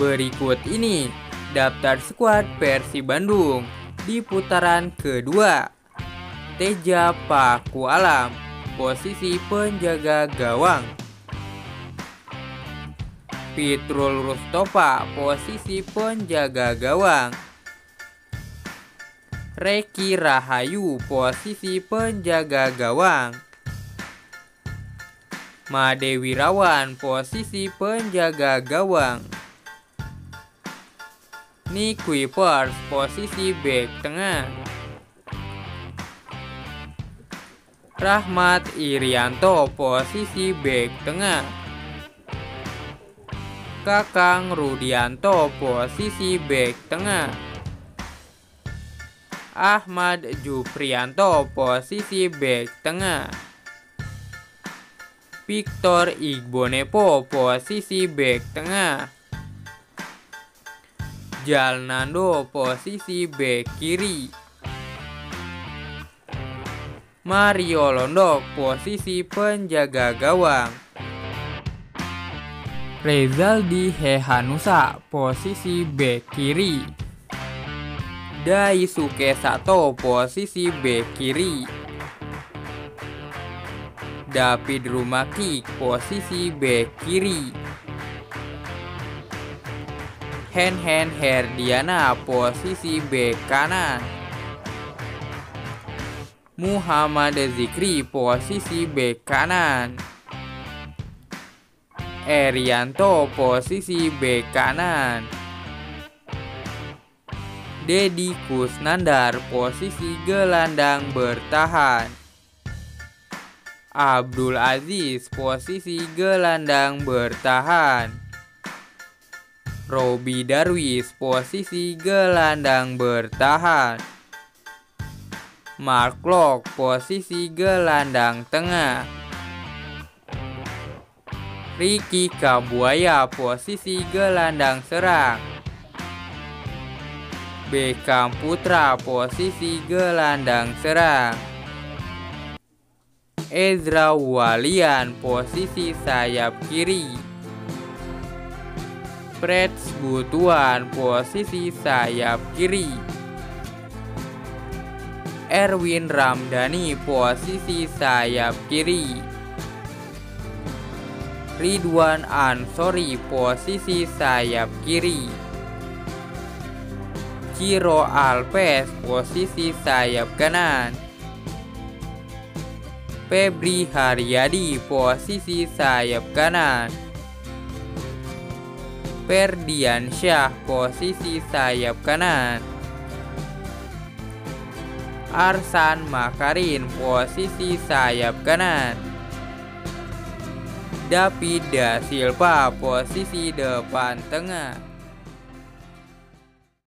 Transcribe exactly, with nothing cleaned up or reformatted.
Berikut ini daftar skuad Persib Bandung di putaran kedua. Teja Pakualam, posisi penjaga gawang. Fitrul Rustofa, posisi penjaga gawang. Reki Rahayu, posisi penjaga gawang. Made Wirawan, posisi penjaga gawang. Nikwi Pers, posisi bek tengah. Rahmat Irianto, posisi bek tengah. Kakang Rudianto, posisi bek tengah. Ahmad Juprianto, posisi bek tengah. Victor Igbonepo, posisi bek tengah. Jal Nando, posisi bek kiri. Mario Londo, posisi penjaga gawang. Rezaldi Hehanusa, posisi bek kiri. Daisuke Sato, posisi bek kiri. David Rumaki, posisi bek kiri. Hen Hen Herdiana, posisi bek kanan. Muhammad Zikri, posisi bek kanan. Eryanto, posisi bek kanan. Deddy Kusnandar, posisi gelandang bertahan. Abdul Aziz, posisi gelandang bertahan. Roby Darwis, posisi gelandang bertahan. Mark Locke, posisi gelandang tengah. Ricky Kabuaya, posisi gelandang serang. Beckham Putra, posisi gelandang serang. Ezra Walian, posisi sayap kiri. Frets Butuan, posisi sayap kiri. Erwin Ramdhani, posisi sayap kiri. Ridwan Ansori, posisi sayap kiri. Ciro Alves, posisi sayap kanan. Febri Haryadi, posisi sayap kanan. Perdian Syah, posisi sayap kanan. Arsan Makarin, posisi sayap kanan. David Da Silva, posisi depan tengah.